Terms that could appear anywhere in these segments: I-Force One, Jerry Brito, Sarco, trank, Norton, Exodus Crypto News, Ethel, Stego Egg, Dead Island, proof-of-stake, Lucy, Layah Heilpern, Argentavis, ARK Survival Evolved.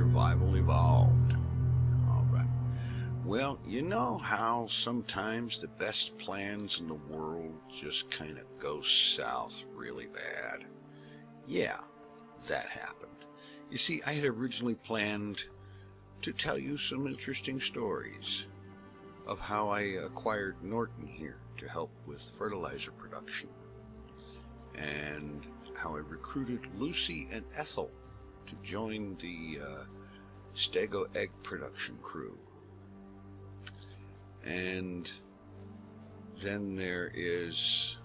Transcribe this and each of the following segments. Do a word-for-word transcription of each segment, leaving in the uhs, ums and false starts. survival evolved. All right. Well, you know how sometimes the best plans in the world just kind of go south really bad? Yeah, that happened. You see, I had originally planned to tell you some interesting stories of how I acquired Norton here to help with fertilizer production, and how I recruited Lucy and Ethel to join the uh, Stego Egg production crew. And then there is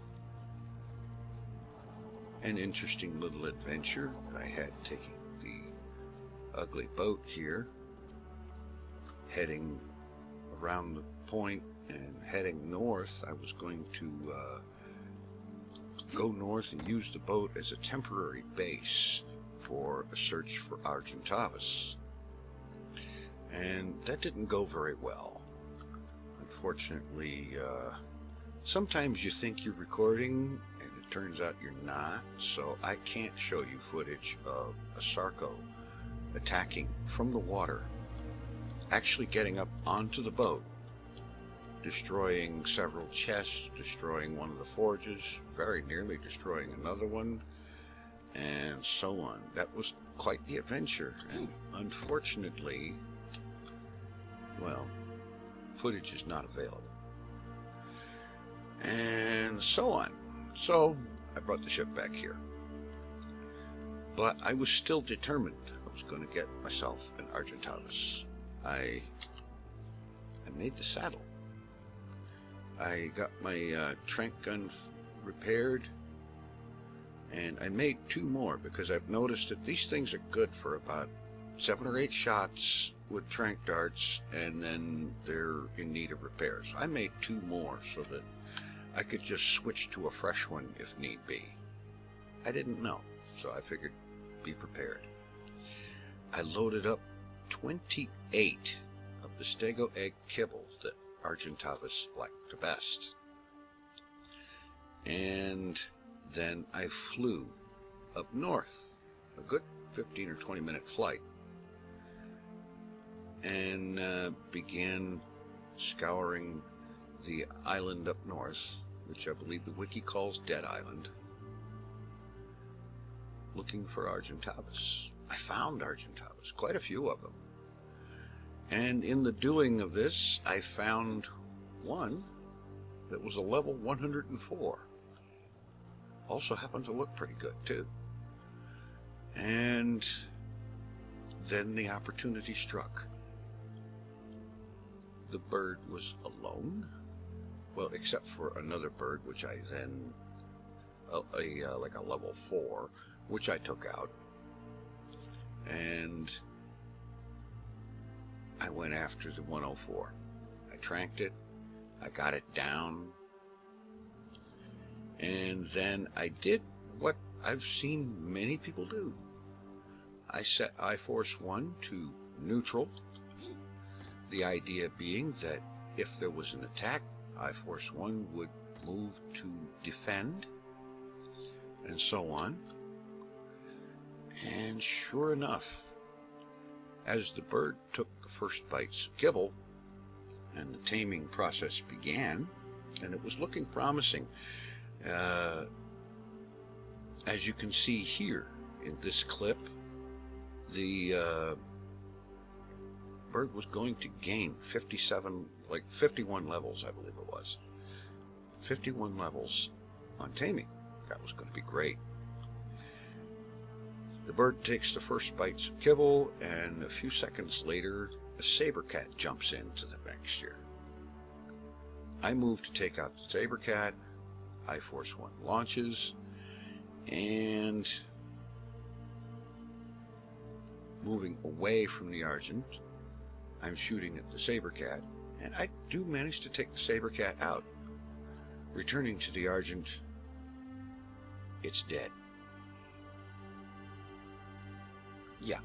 an interesting little adventure that I had taking the ugly boat here, heading around the point and heading north. I was going to uh, go north and use the boat as a temporary base for a search for Argentavis. And that didn't go very well. Unfortunately, uh, sometimes you think you're recording and it turns out you're not, so I can't show you footage of a Sarco attacking from the water, actually getting up onto the boat, destroying several chests, destroying one of the forges, very nearly destroying another one, and so on. That was quite the adventure, and unfortunately, well, footage is not available. And so on. So, I brought the ship back here. But I was still determined I was going to get myself an Argentavis. I, I made the saddle. I got my uh, trank gun repaired, and I made two more because I've noticed that these things are good for about seven or eight shots with trank darts, and then they're in need of repairs. I made two more so that I could just switch to a fresh one if need be. I didn't know, so I figured be prepared. I loaded up twenty-eight of the Stego Egg kibble that Argentavis liked the best. And then I flew up north, a good fifteen or twenty minute flight, and uh, began scouring the island up north, which I believe the wiki calls Dead Island, looking for Argentavis. I found Argentavis, quite a few of them. And in the doing of this, I found one that was a level one hundred and four. Also happened to look pretty good, too. And then the opportunity struck. The bird was alone. Well, except for another bird, which I then, uh, a, uh, like a level four, which I took out. And I went after the one oh four. I tranked it, I got it down, and then I did what I've seen many people do. I set I-Force One to neutral, the idea being that if there was an attack, I-Force One would move to defend, and so on. And sure enough, as the bird took the first bites of kibble, and the taming process began, and it was looking promising. Uh, as you can see here in this clip, the uh, bird was going to gain fifty-seven, like fifty-one levels, I believe it was. fifty-one levels on taming. That was going to be great. The bird takes the first bites of kibble, and a few seconds later, a sabercat jumps into the mixture. I move to take out the sabercat. I-Force One launches, and moving away from the Argent, I'm shooting at the sabercat, and I do manage to take the sabercat out. Returning to the Argent, it's dead. Yeah.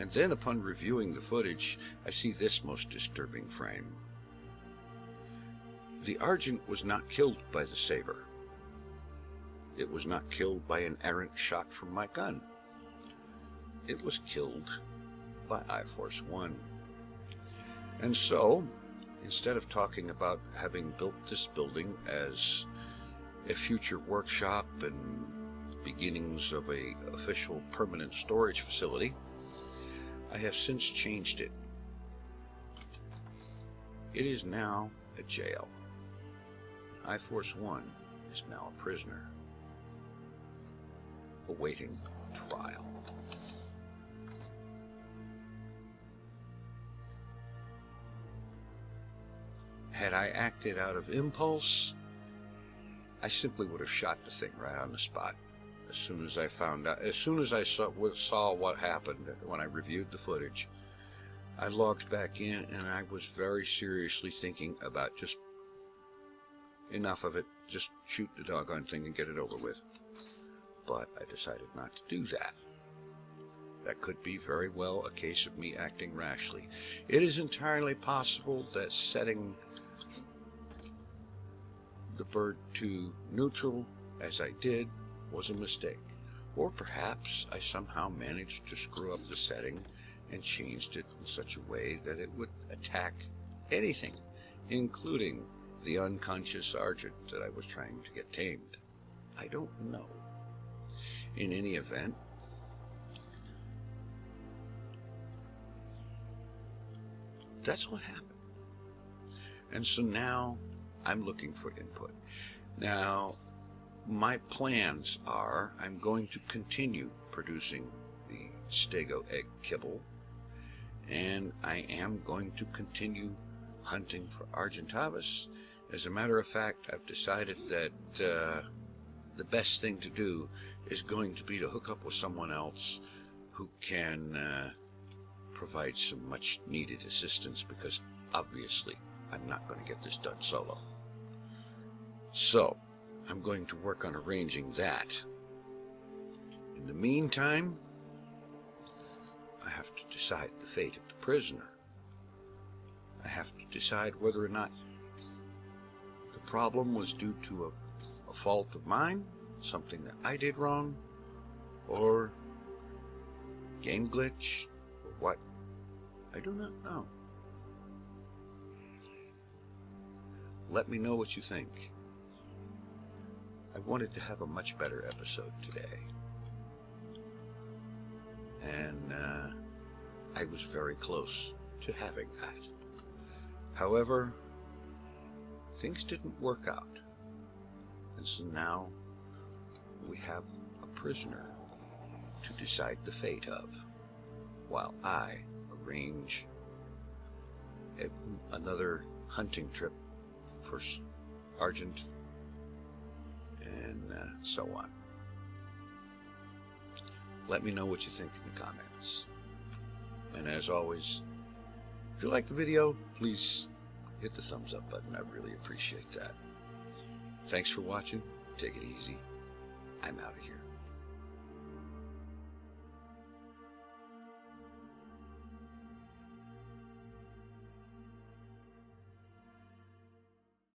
And then upon reviewing the footage, I see this most disturbing frame. The Argent was not killed by the saber. It was not killed by an errant shot from my gun. it was killed by I-Force One. And so, instead of talking about having built this building as a future workshop and beginnings of a official permanent storage facility, I have since changed it. It is now a jail. I-Force One is now a prisoner, awaiting trial. Had I acted out of impulse, I simply would have shot the thing right on the spot. As soon as I found out, as soon as I saw, saw what happened when I reviewed the footage, I logged back in and I was very seriously thinking about just enough of it, just shoot the doggone thing and get it over with. But I decided not to do that. That could be very well a case of me acting rashly. It is entirely possible that setting the bird to neutral, as I did, was a mistake. Or perhaps I somehow managed to screw up the setting and changed it in such a way that it would attack anything, including the unconscious Argent that I was trying to get tamed. I don't know. In any event, that's what happened. And so now I'm looking for input. Now, my plans are I'm going to continue producing the Stego Egg kibble, and I am going to continue hunting for Argentavis. As a matter of fact, I've decided that uh, the best thing to do is going to be to hook up with someone else who can uh, provide some much needed assistance, because obviously I'm not going to get this done solo. So I'm going to work on arranging that. In the meantime, I have to decide the fate of the prisoner. I have to decide whether or not the problem was due to a, a fault of mine, something that I did wrong, or game glitch, or what. I do not know. Let me know what you think. I wanted to have a much better episode today. And uh, I was very close to having that. However, things didn't work out. And so now we have a prisoner to decide the fate of, while I arrange a, another hunting trip for Argent, and uh, so on. Let me know what you think in the comments. And as always, if you like the video, please hit the thumbs up button. I really appreciate that. Thanks for watching. Take it easy. I'm out of here.